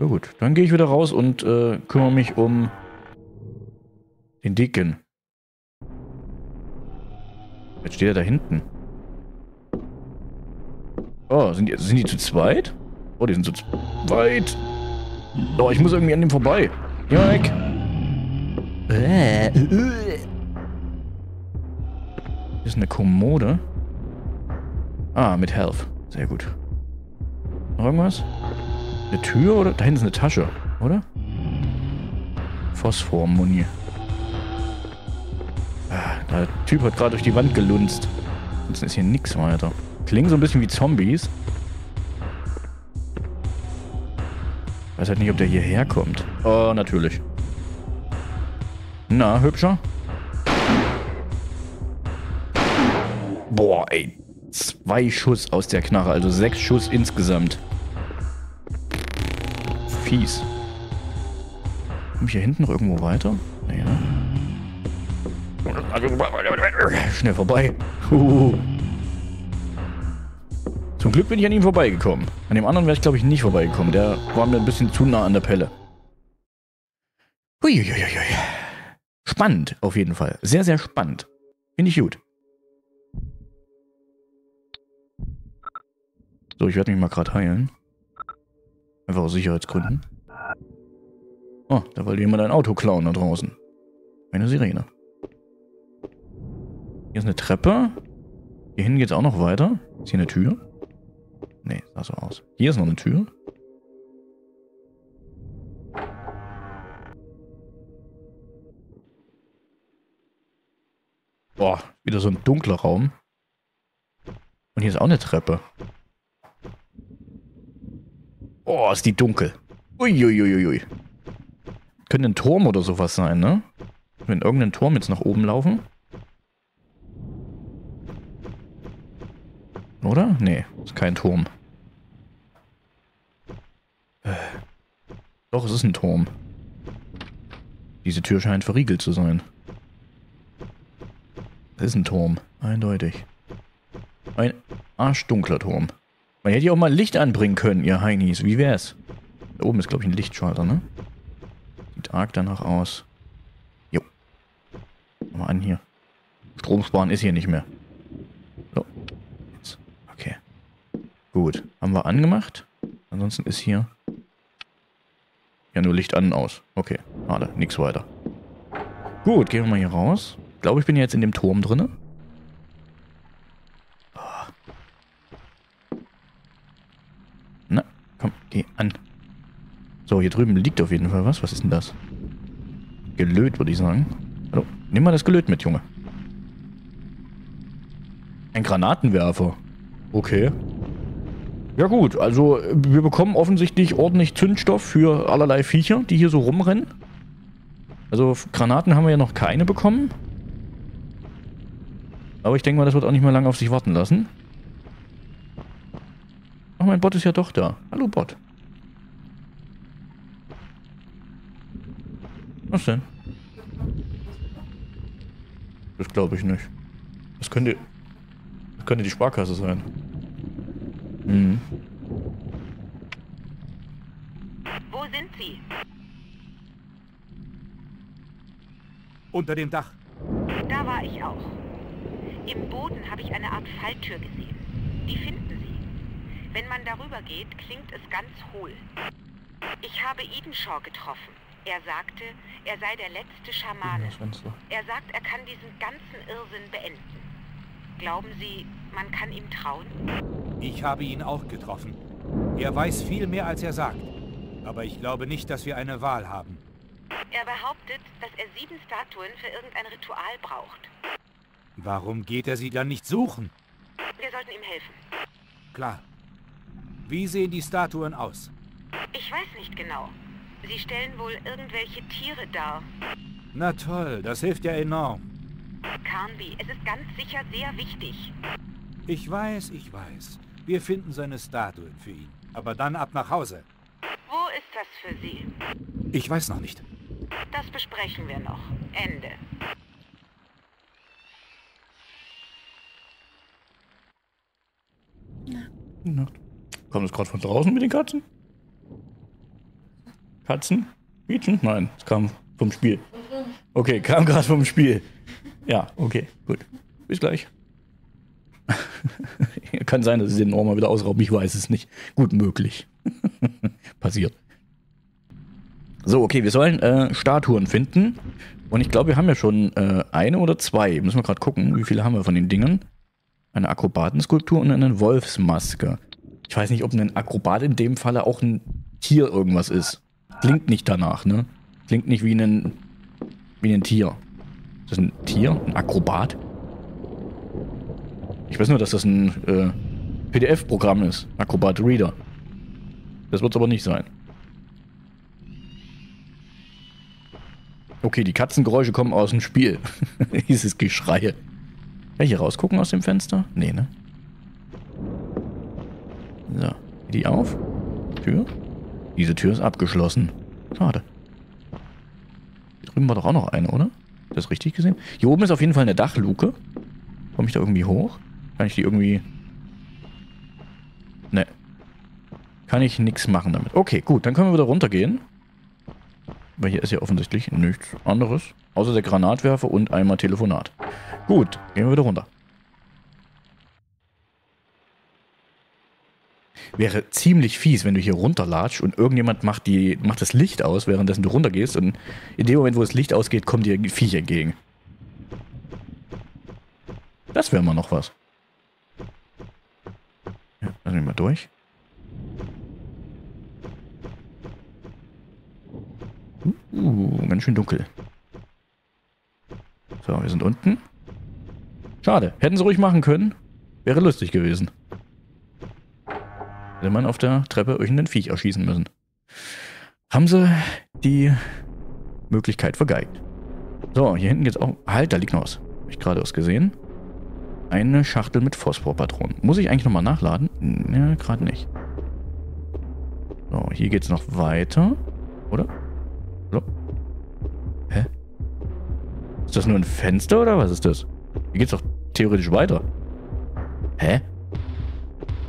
Na gut, dann gehe ich wieder raus und kümmere mich um den Deacon. Jetzt steht er da hinten. Oh, sind die zu zweit? Oh, die sind zu zweit. Oh, ich muss irgendwie an dem vorbei. Geh mal weg. Hier ist eine Kommode. Ah, mit Health. Sehr gut. Noch irgendwas? Eine Tür oder? Da hinten ist eine Tasche, oder? Phosphormuni. Ah, der Typ hat gerade durch die Wand gelunzt. Ansonsten ist hier nichts weiter. Klingen so ein bisschen wie Zombies. Weiß halt nicht, ob der hierher kommt. Oh, natürlich. Na, hübscher? Boah, ey. 2 Schuss aus der Knarre, also 6 Schuss insgesamt. Fies. Komm ich hier hinten noch irgendwo weiter? Nee, ne? Schnell vorbei. Zum Glück bin ich an ihm vorbeigekommen. An dem anderen wäre ich, glaube ich, nicht vorbeigekommen. Der war mir ein bisschen zu nah an der Pelle. Uiuiuiui. Spannend, auf jeden Fall. Sehr, sehr spannend. Finde ich gut. So, ich werde mich mal gerade heilen. Einfach aus Sicherheitsgründen. Oh, da wollte jemand ein Auto klauen da draußen. Eine Sirene. Hier ist eine Treppe. Hier hinten geht es auch noch weiter. Ist hier eine Tür? Nee, sah so aus. Hier ist noch eine Tür. Boah, wieder so ein dunkler Raum. Und hier ist auch eine Treppe. Boah, ist die dunkel. Uiuiuiui. Könnte ein Turm oder sowas sein, ne? Wenn irgendein Turm jetzt nach oben laufen. Oder? Nee, ist kein Turm. Doch, es ist ein Turm. Diese Tür scheint verriegelt zu sein. Es ist ein Turm, eindeutig. Ein arschdunkler Turm. Man hätte ja auch mal Licht anbringen können, ihr Heinis. Wie wär's? Da oben ist, glaube ich, ein Lichtschalter, ne? Sieht arg danach aus. Jo. Mal an hier. Strom sparen ist hier nicht mehr. So. Jetzt. Okay. Gut. Haben wir angemacht. Ansonsten ist hier... Ja, nur Licht an und aus. Okay. Schade. Nix weiter. Gut, gehen wir mal hier raus. Ich glaube, ich bin jetzt in dem Turm drinne. Komm, geh an. So, hier drüben liegt auf jeden Fall was. Was ist denn das? Gelöt, würde ich sagen. Hallo, nimm mal das Gelöt mit, Junge. Ein Granatenwerfer. Okay. Ja gut, also wir bekommen offensichtlich ordentlich Zündstoff für allerlei Viecher, die hier so rumrennen. Also Granaten haben wir ja noch keine bekommen. Aber ich denke mal, das wird auch nicht mehr lange auf sich warten lassen. Ach, mein Bot ist ja doch da. Hallo, Bot. Was denn? Das glaube ich nicht. Das könnte die Sparkasse sein. Mhm. Wo sind Sie? Unter dem Dach. Da war ich auch. Im Boden habe ich eine Art Falltür gesehen. Die finden Sie. Wenn man darüber geht, klingt es ganz hohl. Ich habe Edenshaw getroffen. Er sagte, er sei der letzte Schamane. Er sagt, er kann diesen ganzen Irrsinn beenden. Glauben Sie, man kann ihm trauen? Ich habe ihn auch getroffen. Er weiß viel mehr, als er sagt. Aber ich glaube nicht, dass wir eine Wahl haben. Er behauptet, dass er 7 Statuen für irgendein Ritual braucht. Warum geht er sie dann nicht suchen? Wir sollten ihm helfen. Klar. Wie sehen die Statuen aus? Ich weiß nicht genau. Sie stellen wohl irgendwelche Tiere dar. Na toll, das hilft ja enorm. Carnby, es ist ganz sicher sehr wichtig. Ich weiß, ich weiß. Wir finden seine Statuen für ihn. Aber dann ab nach Hause. Wo ist das für Sie? Ich weiß noch nicht. Das besprechen wir noch. Ende. Na. Kommt es gerade von draußen mit den Katzen? Katzen? Bieten? Nein, es kam vom Spiel. Okay, kam gerade vom Spiel. Ja, okay, gut. Bis gleich. Kann sein, dass ich den nochmal wieder ausraube. Ich weiß es nicht. Gut möglich. Passiert. So, okay, wir sollen Statuen finden. Und ich glaube, wir haben ja schon eine oder zwei. Müssen wir gerade gucken, wie viele haben wir von den Dingern. Eine Akrobatenskulptur und eine Wolfsmaske. Ich weiß nicht, ob ein Akrobat in dem Falle auch ein Tier irgendwas ist. Klingt nicht danach, ne? Klingt nicht wie ein Tier. Ist das ein Tier? Ein Akrobat? Ich weiß nur, dass das ein PDF-Programm ist. Acrobat Reader. Das wird es aber nicht sein. Okay, die Katzengeräusche kommen aus dem Spiel. Dieses Geschrei. Ja, hier rausgucken aus dem Fenster? Nee, ne? So, die auf. Tür. Diese Tür ist abgeschlossen. Schade. Hier drüben war doch auch noch eine, oder? Ist das richtig gesehen? Hier oben ist auf jeden Fall eine Dachluke. Komme ich da irgendwie hoch? Kann ich die irgendwie... Ne. Kann ich nichts machen damit. Okay, gut, dann können wir wieder runtergehen. Weil hier ist ja offensichtlich nichts anderes. Außer der Granatwerfer und einmal Telefonat. Gut, gehen wir wieder runter. Wäre ziemlich fies, wenn du hier runterlatscht und irgendjemand macht das Licht aus, währenddessen du runtergehst. Und in dem Moment, wo das Licht ausgeht, kommen dir Viecher entgegen. Das wäre mal noch was. Ja, lassen wir mal durch. Ganz schön dunkel. So, wir sind unten. Schade. Hätten sie ruhig machen können. Wäre lustig gewesen. Hätte man auf der Treppe irgendeinen Viech erschießen müssen. Haben sie die Möglichkeit vergeigt. So, hier hinten geht's auch... Halt, da liegt noch was. Habe ich gerade was gesehen. Eine Schachtel mit Phosphorpatronen. Muss ich eigentlich nochmal nachladen? Ne, gerade nicht. So, hier geht's noch weiter. Oder? So. Hä? Ist das nur ein Fenster oder was ist das? Hier geht's doch theoretisch weiter. Hä?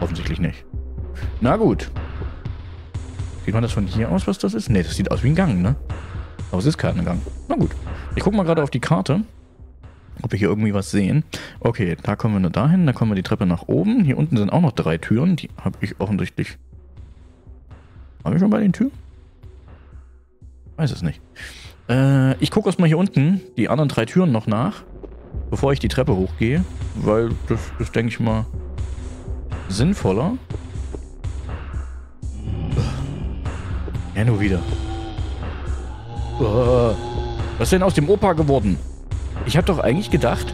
Offensichtlich nicht. Na gut. Sieht man das von hier aus, was das ist? Ne, das sieht aus wie ein Gang, ne? Aber es ist kein Gang. Na gut. Ich guck mal gerade auf die Karte. Ob wir hier irgendwie was sehen. Okay, da kommen wir nur dahin. Da kommen wir die Treppe nach oben. Hier unten sind auch noch drei Türen. Die habe ich offensichtlich... Haben wir schon bei den Türen? Weiß es nicht. Ich gucke erstmal hier unten die anderen drei Türen noch nach, bevor ich die Treppe hochgehe. Weil das ist, denke ich mal, sinnvoller. Ja, nur wieder. Was ist denn aus dem Opa geworden? Ich habe doch eigentlich gedacht...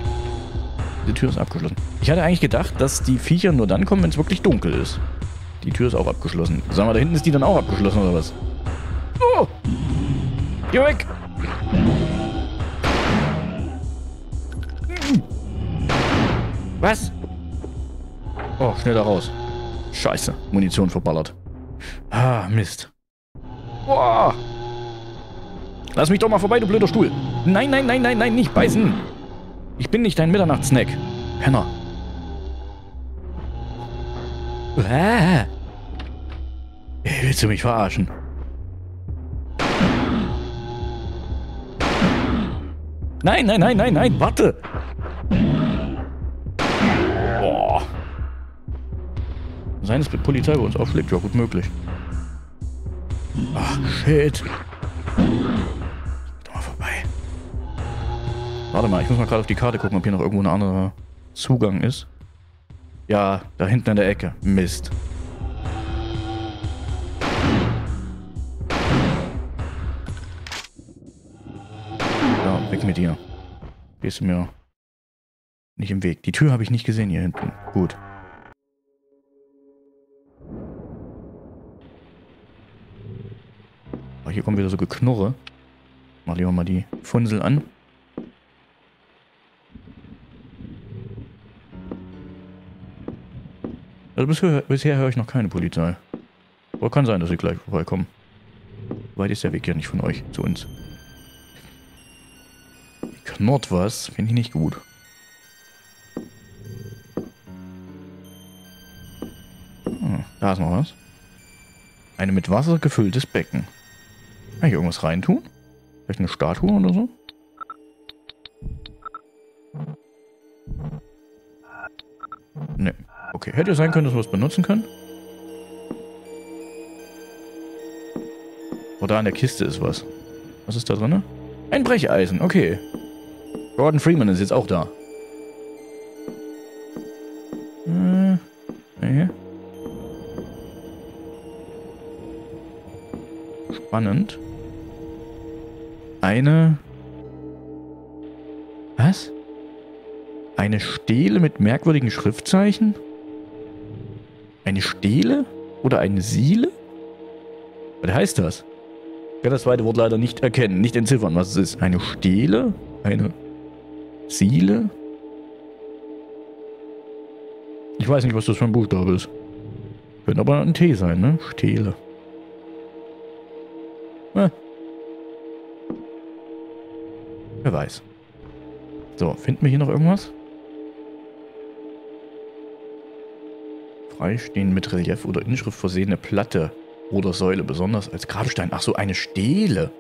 Die Tür ist abgeschlossen. Ich hatte eigentlich gedacht, dass die Viecher nur dann kommen, wenn es wirklich dunkel ist. Die Tür ist auch abgeschlossen. Sag mal, da hinten ist die dann auch abgeschlossen, oder was? Oh! Geh weg! Was? Oh, schnell da raus. Scheiße, Munition verballert. Ah, Mist. Boah! Lass mich doch mal vorbei, du blöder Stuhl. Nein, nein, nein, nein, nein, nicht beißen. Ich bin nicht dein Mitternachtssnack. Penner. Ah. Willst du mich verarschen? Nein, nein, nein, nein, nein, warte. Boah. Sein, dass die Polizei bei uns aufschlägt? Ja, gut möglich. Ach, shit. Warte mal, ich muss mal gerade auf die Karte gucken, ob hier noch irgendwo ein anderer Zugang ist. Ja, da hinten an der Ecke. Mist. Ja, weg mit dir. Gehst du mir nicht im Weg. Die Tür habe ich nicht gesehen hier hinten. Gut. Oh, hier kommen wieder so Geknurre. Mach lieber mal die Funsel an. Also bisher höre ich noch keine Polizei. Aber kann sein, dass sie gleich vorbeikommen. Weit ist der Weg ja nicht von euch zu uns. Knurrt was, finde ich nicht gut. Hm, da ist noch was. Ein mit Wasser gefülltes Becken. Kann ich irgendwas reintun? Vielleicht eine Statue oder so? Ne. Okay, hätte ja sein können, dass wir es benutzen können. Oh, da an der Kiste ist was. Was ist da drin? Ein Brecheisen, okay. Gordon Freeman ist jetzt auch da. Spannend. Eine... Was? Eine Stele mit merkwürdigen Schriftzeichen? Eine Stele? Oder eine Siele? Was heißt das? Ich kann das zweite Wort leider nicht erkennen, nicht entziffern, was es ist. Eine Stele? Eine Siele? Ich weiß nicht, was das für ein Buchstabe ist. Könnte aber ein T sein, ne? Stele. Wer weiß. So, finden wir hier noch irgendwas? Freistehend mit Relief oder Inschrift versehene Platte oder Säule, besonders als Grabstein. Ach so, eine Stele.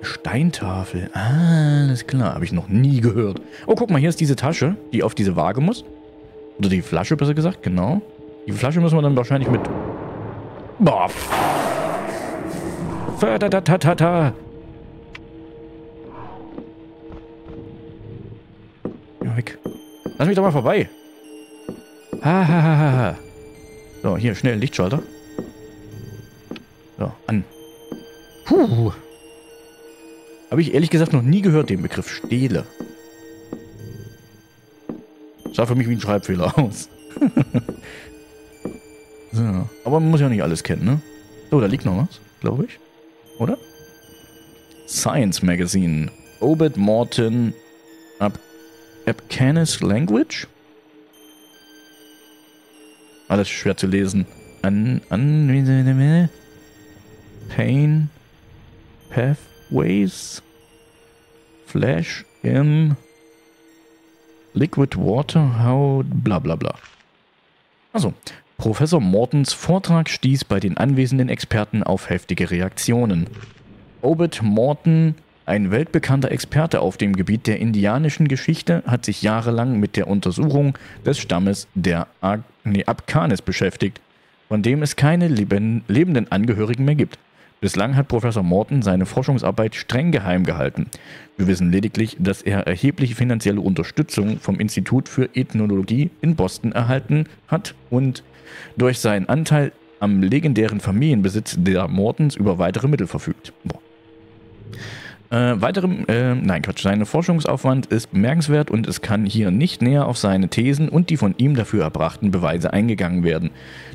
Eine Steintafel. Alles klar, habe ich noch nie gehört. Oh, guck mal, hier ist diese Tasche, die auf diese Waage muss. Oder die Flasche, besser gesagt, genau. Die Flasche müssen wir dann wahrscheinlich mit... Boah. Verdatatata. Weg. Lass mich doch mal vorbei. Ha, ha, ha, ha. So, hier, schnell Lichtschalter. So, an. Puh. Habe ich ehrlich gesagt noch nie gehört, den Begriff Stele. Sah für mich wie ein Schreibfehler aus. So, aber man muss ja nicht alles kennen, ne? So, da liegt noch was, glaube ich. Oder? Science Magazine. Robert Morten. Abkanis Language? Alles schwer zu lesen. Pain. Pathways. Flash in. Liquid Water. How. Bla bla bla. Also. Professor Mortons Vortrag stieß bei den anwesenden Experten auf heftige Reaktionen. Robert Morten, ein weltbekannter Experte auf dem Gebiet der indianischen Geschichte, hat sich jahrelang mit der Untersuchung des Stammes der Abkanis beschäftigt, von dem es keine lebenden Angehörigen mehr gibt. Bislang hat Professor Morton seine Forschungsarbeit streng geheim gehalten. Wir wissen lediglich, dass er erhebliche finanzielle Unterstützung vom Institut für Ethnologie in Boston erhalten hat und durch seinen Anteil am legendären Familienbesitz der Mortons über weitere Mittel verfügt. Sein Forschungsaufwand ist bemerkenswert und es kann hier nicht näher auf seine Thesen und die von ihm dafür erbrachten Beweise eingegangen werden.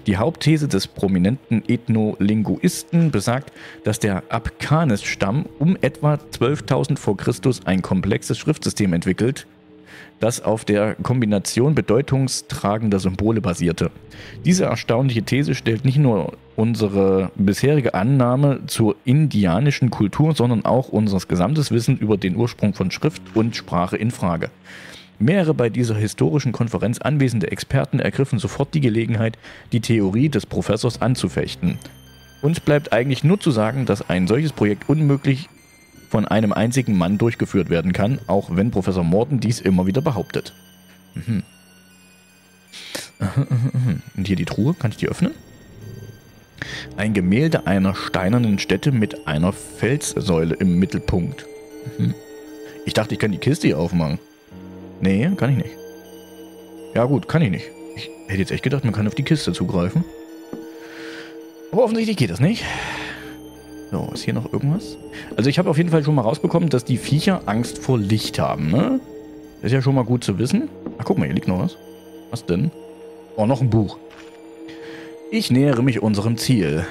Die Hauptthese des prominenten Ethnolinguisten besagt, dass der Abkanis-Stamm um etwa 12.000 vor Christus ein komplexes Schriftsystem entwickelt, das auf der Kombination bedeutungstragender Symbole basierte. Diese erstaunliche These stellt nicht nur unsere bisherige Annahme zur indianischen Kultur, sondern auch unser gesamtes Wissen über den Ursprung von Schrift und Sprache in Frage. Mehrere bei dieser historischen Konferenz anwesende Experten ergriffen sofort die Gelegenheit, die Theorie des Professors anzufechten. Uns bleibt eigentlich nur zu sagen, dass ein solches Projekt unmöglich von einem einzigen Mann durchgeführt werden kann, auch wenn Professor Morton dies immer wieder behauptet. Und hier die Truhe, kann ich die öffnen? Ein Gemälde einer steinernen Stätte mit einer Felssäule im Mittelpunkt. Ich dachte, ich kann die Kiste hier aufmachen. Nee, kann ich nicht. Ja gut, kann ich nicht. Ich hätte jetzt echt gedacht, man kann auf die Kiste zugreifen. Aber offensichtlich geht das nicht. So, ist hier noch irgendwas? Also ich habe auf jeden Fall schon mal rausbekommen, dass die Viecher Angst vor Licht haben, ne? Ist ja schon mal gut zu wissen. Ach, guck mal, hier liegt noch was. Was denn? Oh, noch ein Buch. Ich nähere mich unserem Ziel.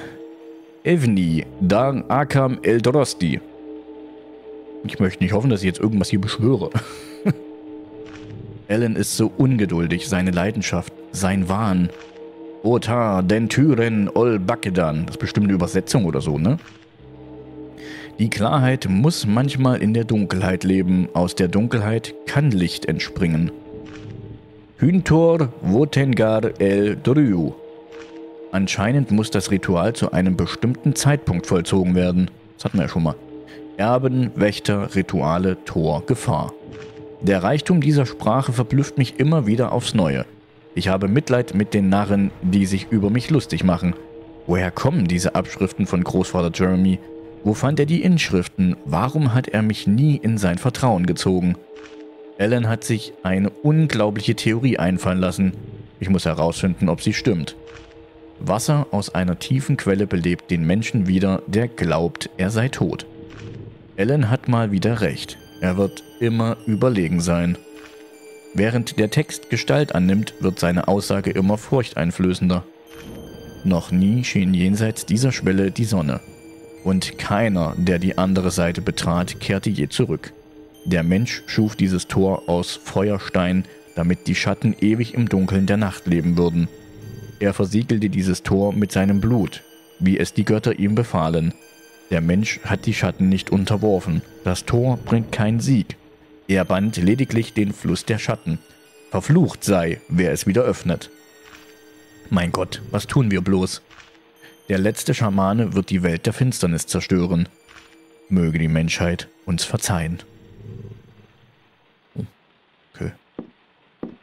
Evni, Dar Akam El Dorosti. Ich möchte nicht hoffen, dass ich jetzt irgendwas hier beschwöre. Alan ist so ungeduldig, seine Leidenschaft, sein Wahn. Otar, Dentüren, Ol Bakedan. Das ist bestimmt eine Übersetzung oder so, ne? Die Klarheit muss manchmal in der Dunkelheit leben. Aus der Dunkelheit kann Licht entspringen. Hüntor Wotengar el Dryu. Anscheinend muss das Ritual zu einem bestimmten Zeitpunkt vollzogen werden. Das hatten wir ja schon mal. Erben, Wächter, Rituale, Tor, Gefahr. Der Reichtum dieser Sprache verblüfft mich immer wieder aufs Neue. Ich habe Mitleid mit den Narren, die sich über mich lustig machen. Woher kommen diese Abschriften von Großvater Jeremy? Wo fand er die Inschriften? Warum hat er mich nie in sein Vertrauen gezogen? Ellen hat sich eine unglaubliche Theorie einfallen lassen. Ich muss herausfinden, ob sie stimmt. Wasser aus einer tiefen Quelle belebt den Menschen wieder, der glaubt, er sei tot. Ellen hat mal wieder recht. Er wird immer überlegen sein. Während der Text Gestalt annimmt, wird seine Aussage immer furchteinflößender. Noch nie schien jenseits dieser Schwelle die Sonne. Und keiner, der die andere Seite betrat, kehrte je zurück. Der Mensch schuf dieses Tor aus Feuerstein, damit die Schatten ewig im Dunkeln der Nacht leben würden. Er versiegelte dieses Tor mit seinem Blut, wie es die Götter ihm befahlen. Der Mensch hat die Schatten nicht unterworfen. Das Tor bringt keinen Sieg. Er band lediglich den Fluss der Schatten. Verflucht sei, wer es wieder öffnet. Mein Gott, was tun wir bloß? Der letzte Schamane wird die Welt der Finsternis zerstören. Möge die Menschheit uns verzeihen.